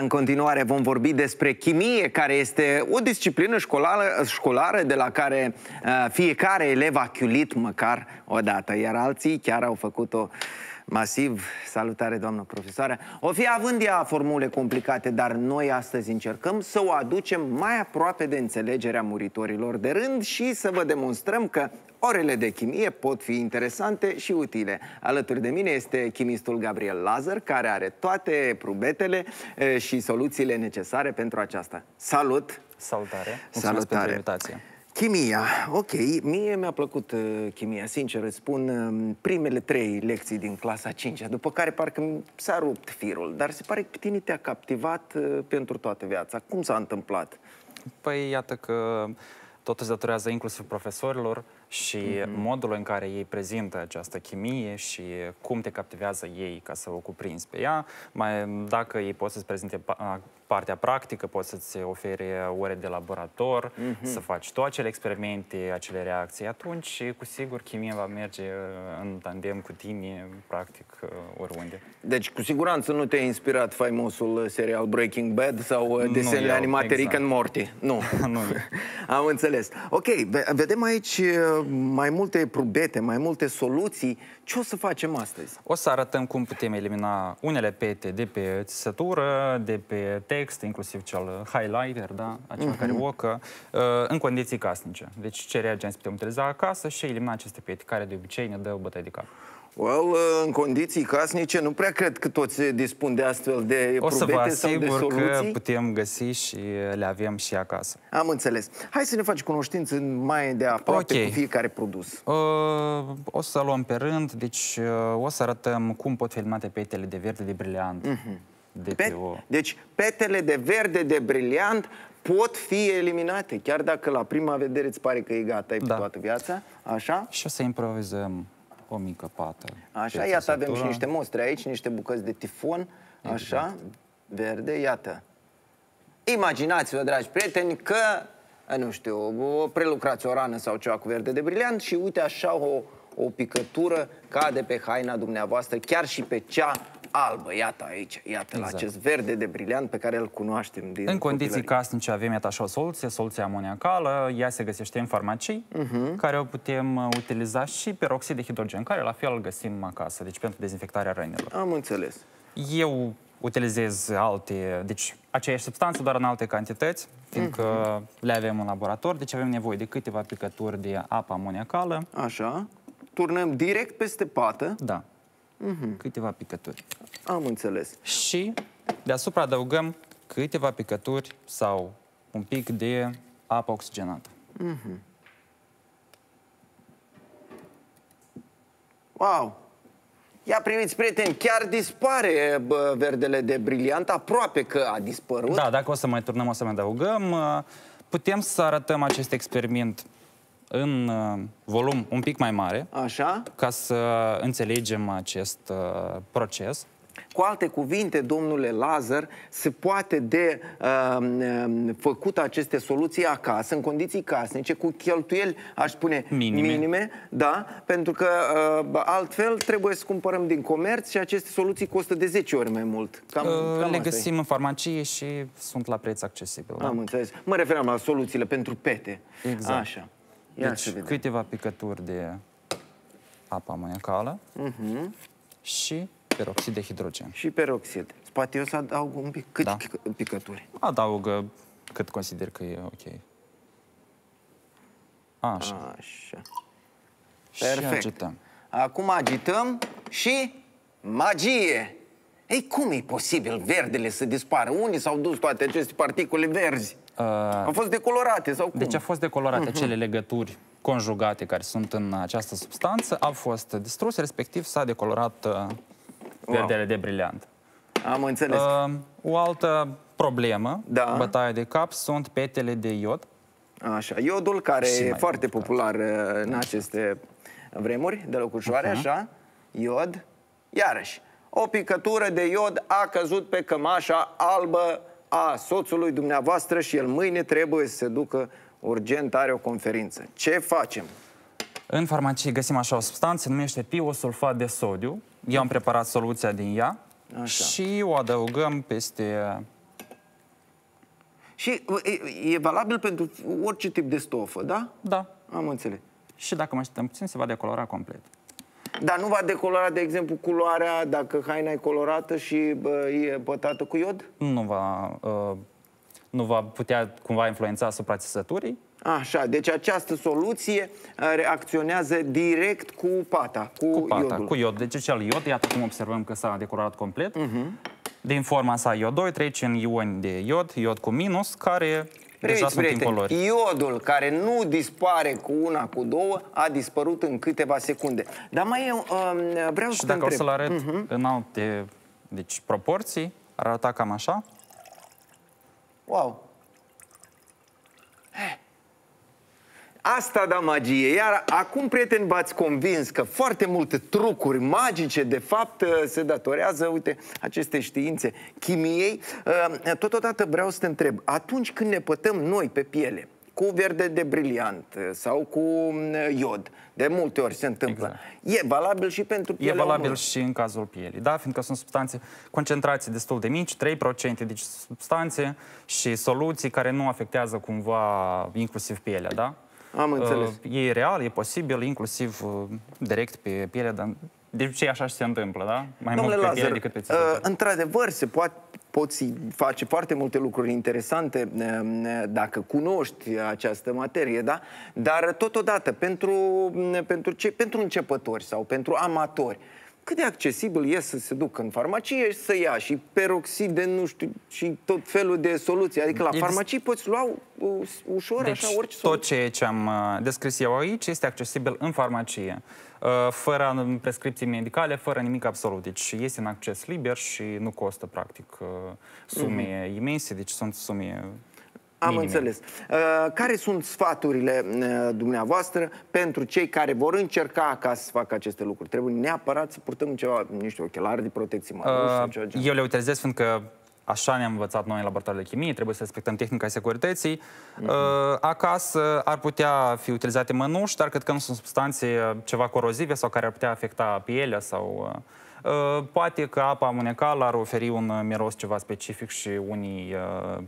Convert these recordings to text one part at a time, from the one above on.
În continuare vom vorbi despre chimie, care este o disciplină școlară de la care fiecare elev a chiulit măcar o dată, iar alții chiar au făcut-o masiv. Salutare, doamnă profesoară! O fi având ea formule complicate, dar noi astăzi încercăm să o aducem mai aproape de înțelegerea muritorilor de rând și să vă demonstrăm că orele de chimie pot fi interesante și utile. Alături de mine este chimistul Gabriel Lazăr, care are toate probetele și soluțiile necesare pentru aceasta. Salut! Salutare! Mulțumesc pentru invitație! Chimia, ok, mie mi-a plăcut chimia, sincer îți spun, primele 3 lecții din clasa 5-a, după care parcă s-a rupt firul, dar se pare că tine te-a captivat pentru toată viața. Cum s-a întâmplat? Păi iată că totul se datorează inclusiv profesorilor și modul în care ei prezintă această chimie și cum te captivează ei ca să o cuprinzi pe ea. Dacă ei pot să-ți prezinte partea practică, pot să-ți ofere ore de laborator, să faci tu acele experimente, acele reacții, atunci cu sigur chimia va merge în tandem cu tine, practic, oriunde. Deci, cu siguranță nu te-a inspirat faimosul serial Breaking Bad sau desenele animate Rick and Morty. Nu. Nu. Am înțeles. Ok, vedem aici mai multe probete, mai multe soluții. Ce o să facem astăzi? O să arătăm cum putem elimina unele pete de pe țesătură, de pe text, inclusiv cel highlighter, da? Acela care ocă, în condiții casnice. Deci ce reagenți putem utiliza acasă și elimina aceste pete, care de obicei ne dă o bătaie de cap. Well, în condiții casnice nu prea cred că toți dispun de astfel de probete sau de soluții. O să vă asigur că putem găsi și le avem și acasă. Am înțeles. Hai să ne faci cunoștință mai de aproape cu fiecare produs. O să luăm pe rând, deci o să arătăm cum pot fi eliminate petele de verde de briliant. Deci petele de verde de briliant pot fi eliminate, chiar dacă la prima vedere îți pare că e gata, ai pe toată viața. Așa? Și o să improvizăm o mică pată. Așa, iată, avem și niște mostre aici, niște bucăți de tifon, așa, verde, iată. Imaginați-vă, dragi prieteni, că, nu știu, prelucrați o rană sau ceva cu verde de briliant și uite așa o picătură cade pe haina dumneavoastră, chiar și pe cea albă, iată aici, iată la acest verde de briliant pe care îl cunoaștem din copilărie. În condiții casnice avem iată așa o soluție, soluția amoniacală, ea se găsește în farmacii, care o putem utiliza și peroxid de hidrogen, care la fel îl găsim acasă, deci pentru dezinfectarea rănilor. Am înțeles. Eu utilizez alte, deci aceeași substanță, doar în alte cantități, fiindcă le avem în laborator, deci avem nevoie de câteva picături de apă amoniacală. Așa, turnăm direct peste pată. Da. Câteva picături. Am înțeles. Și deasupra adăugăm câteva picături sau un pic de apă oxigenată. Wow! Ia priviți, prieteni, chiar dispare verdele de briliant, aproape că a dispărut. Da, dacă o să mai turnăm, o să mai adăugăm. Putem să arătăm acest experiment în volum un pic mai mare, așa, ca să înțelegem acest proces. Cu alte cuvinte, domnule Lazăr, se poate de făcut aceste soluții acasă, în condiții casnice, cu cheltuieli, aș spune, minime, da, pentru că altfel trebuie să cumpărăm din comerț și aceste soluții costă de 10 ori mai mult. Cam le găsim în farmacie și sunt la preț accesibil. Da? Am înțeles. Mă referam la soluțiile pentru pete. Exact. Așa. Deci, câteva picături de apă amoniacală și peroxid de hidrogen. Și peroxid. Poate eu să adaug un pic. Cât picături? Adaugă cât consider că e ok. Așa. Așa. Perfect. Și agităm. Acum agităm și magie! Ei, cum e posibil verdele să dispară? Unii s-au dus toate aceste particule verzi? Au fost decolorate sau cum? Deci au fost decolorate acele legături conjugate care sunt în această substanță, au fost distruse, respectiv s-a decolorat verdele de briliant. Am înțeles. O altă problemă, bătaie de cap, sunt petele de iod. Așa, iodul care e foarte popular în aceste vremuri, de locușoare, așa, iod, iarăși. O picătură de iod a căzut pe cămașa albă a soțului dumneavoastră și el mâine trebuie să se ducă urgent, are o conferință. Ce facem? În farmacie găsim așa o substanță, numește tiosulfat de sodiu. Eu am preparat soluția din ea și o adăugăm peste Și e valabil pentru orice tip de stofă, da? Da. Am înțeles. Și dacă mai așteptăm puțin, se va decolora complet. Dar nu va decolora, de exemplu, culoarea, dacă haina e colorată și e pătată cu iod? Nu va, nu va putea cumva influența asupra țesăturii. Așa, deci această soluție reacționează direct cu pata, cu iodul. Cu iod. Deci acel iod, iată cum observăm că s-a decolorat complet. Din forma sa iodoi trece în ioni de iod, iod cu minus, care deja sunt incolori. Iodul care nu dispare cu una, cu două, a dispărut în câteva secunde. Dar mai eu vreau să te întreb. Și dacă o să-l arăt în alte proporții, ar arăta cam așa. Wow! Asta da magie. Iar acum, prieteni, v-ați convins că foarte multe trucuri magice, de fapt, se datorează, uite, aceste științe chimiei. Totodată vreau să te întreb, atunci când ne pătăm noi pe piele cu verde de briliant sau cu iod, de multe ori se întâmplă, exact. E valabil și pentru pielea omului? E valabil și în cazul pielii, da? Fiindcă sunt substanțe, concentrații destul de mici, 3%, deci substanțe și soluții care nu afectează cumva inclusiv pielea, da? Am înțeles. E real, e posibil, inclusiv direct pe piele, dar de obicei așa și se întâmplă, da? Mai mult pe piele decât pe țesută. Într-adevăr, se poți face foarte multe lucruri interesante dacă cunoști această materie, da? Dar totodată, pentru începători sau pentru amatori, cât de accesibil e să se ducă în farmacie și să ia și peroxid de nu știu și tot felul de soluții. Adică la farmacie poți lua ușor, deci, așa, orice soluție. Tot ceea ce am descris eu aici este accesibil în farmacie, fără prescripții medicale, fără nimic absolut. Deci este în acces liber și nu costă, practic, sume imense, deci sunt sume... Am înțeles. Care sunt sfaturile dumneavoastră pentru cei care vor încerca acasă să facă aceste lucruri? Trebuie neapărat să purtăm ceva, nu știu, ochelari de protecție. Eu le utilizez fiindcă așa ne-am învățat noi în laboratorul de chimie, trebuie să respectăm tehnica securității. Acasă ar putea fi utilizate mănuși, dar cred că nu sunt substanțe ceva corozive sau care ar putea afecta pielea sau... Poate că apa amânecală ar oferi un miros ceva specific și unii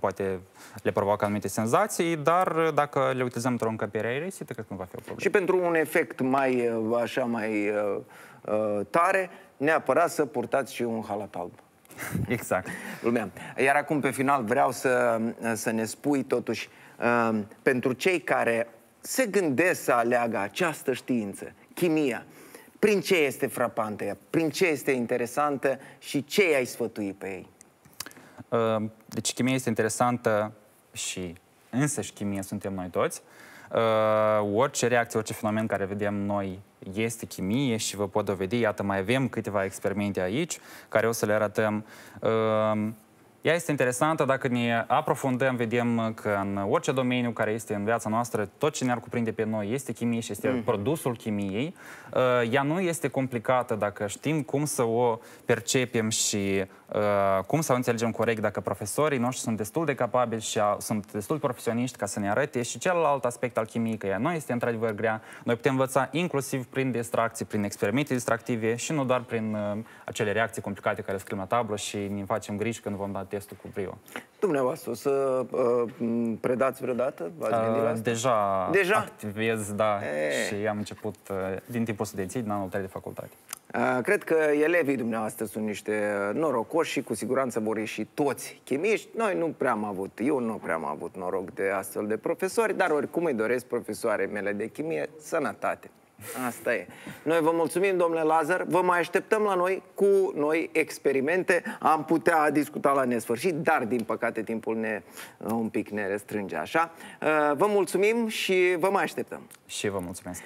poate le provoacă anumite senzații, dar dacă le utilizăm într-o încăpere aerisită, cred că nu va fi o problemă. Și pentru un efect mai, așa, mai tare, neapărat să purtați și un halat alb. Exact. Lumea. Iar acum, pe final, vreau să ne spui, totuși, pentru cei care se gândesc să aleagă această știință, chimia, prin ce este frapantă ea? Prin ce este interesantă și ce ai sfătui pe ei? Deci chimia este interesantă și însăși chimie suntem noi toți. Orice reacție, orice fenomen care vedem noi este chimie și vă pot dovedi. Iată, mai avem câteva experimente aici care o să le arătăm. Ea este interesantă, dacă ne aprofundăm, vedem că în orice domeniu care este în viața noastră, tot ce ne-ar cuprinde pe noi este chimie și este produsul chimiei. Ea nu este complicată dacă știm cum să o percepem și cum să o înțelegem corect, dacă profesorii noștri sunt destul de capabili și sunt destul de profesioniști ca să ne arate și celălalt aspect al chimiei, că ea nu este într-adevăr grea. Noi putem învăța inclusiv prin distracții, prin experimente distractive și nu doar prin acele reacții complicate care scriem la tablă și ne facem griji când vom da testul cu brio. Dumneavoastră, o să predați vreodată? Deja activez, da, și am început din timpul studenției, din anul 3 de facultate. Cred că elevii dumneavoastră sunt niște norocoși și cu siguranță vor ieși toți chimiști. Noi nu prea am avut, eu nu prea am avut noroc de astfel de profesori, dar oricum îi doresc profesoarei mele de chimie sănătate. Asta e. Noi vă mulțumim, domnule Lazăr, vă mai așteptăm la noi cu noi experimente. Am putea discuta la nesfârșit, dar din păcate timpul un pic ne restrânge așa. Vă mulțumim și vă mai așteptăm. Și vă mulțumesc.